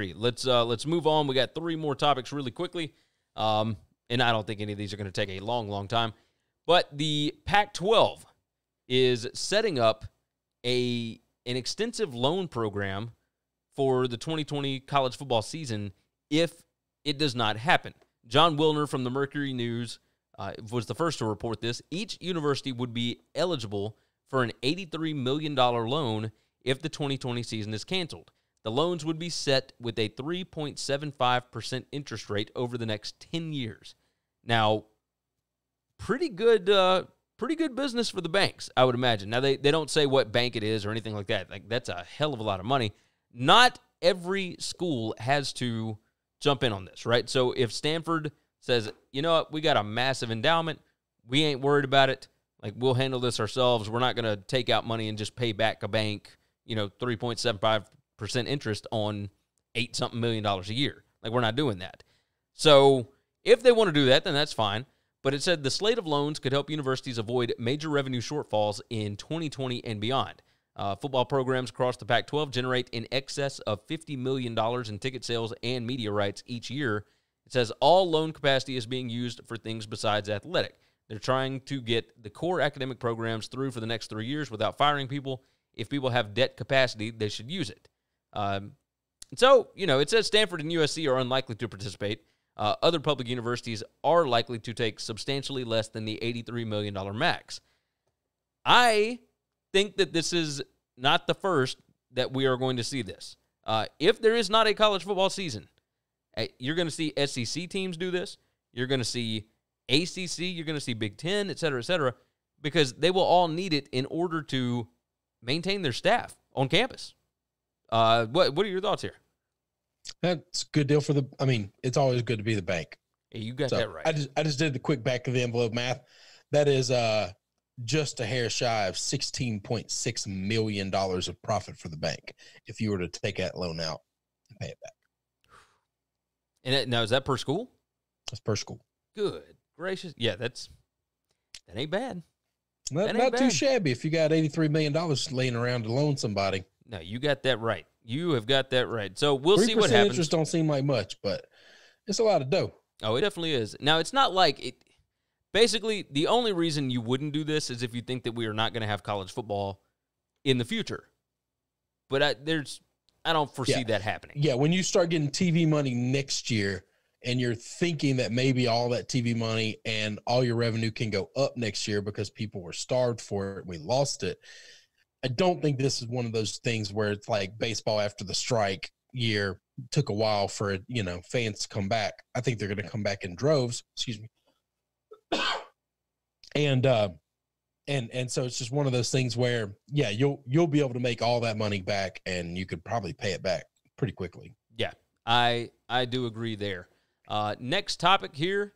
agree. Let's move on. We got three more topics really quickly, and I don't think any of these are going to take a long time. But the Pac-12 is setting up an extensive loan program for the 2020 college football season if it does not happen. John Wilner from the Mercury News was the first to report this. Each university would be eligible for an $83 million loan if the 2020 season is canceled. The loans would be set with a 3.75% interest rate over the next 10 years. Now, pretty good business for the banks, I would imagine. Now, they don't say what bank it is or anything like that. Like, that's a hell of a lot of money. Not every school has to jump in on this, right? So if Stanford says, you know what, we got a massive endowment, we ain't worried about it, like, we'll handle this ourselves, we're not going to take out money and just pay back a bank, you know, 3.75% interest on $8-something million a year. Like, we're not doing that. So if they want to do that, then that's fine. But it said the slate of loans could help universities avoid major revenue shortfalls in 2020 and beyond. Football programs across the Pac-12 generate in excess of $50 million in ticket sales and media rights each year. It says all loan capacity is being used for things besides athletic. They're trying to get the core academic programs through for the next 3 years without firing people. If people have debt capacity, they should use it. So, you know, it says Stanford and USC are unlikely to participate. Other public universities are likely to take substantially less than the $83 million max. I think that this is not the first that we are going to see this. If there is not a college football season, you're going to see SEC teams do this. You're going to see ACC. You're going to see Big Ten, et cetera, because they will all need it in order to maintain their staff on campus. What are your thoughts here? That's a good deal for the. I mean, it's always good to be the bank. Yeah, you got that right. I just did the quick back of the envelope math. That is just a hair shy of $16.6 million of profit for the bank if you were to take that loan out and pay it back. And now, is that per school? That's per school. Good gracious. Yeah, that ain't bad. Not too shabby if you got $83 million laying around to loan somebody. No, you got that right. You have got that right. So we'll see what happens. Interest don't seem like much, but it's a lot of dough. Oh, it definitely is. Now, it's not like it. Basically, the only reason you wouldn't do this is if you think that we are not going to have college football in the future. But I don't foresee that happening. Yeah, when you start getting TV money next year and you're thinking that maybe all that TV money and all your revenue can go up next year because people were starved for it, we lost it. I don't think this is one of those things where it's like baseball after the strike year took a while for, you know, fans to come back. I think they're going to come back in droves. Excuse me. And so it's just one of those things where, yeah, you'll be able to make all that money back, and you could probably pay it back pretty quickly. Yeah, I do agree there. Next topic here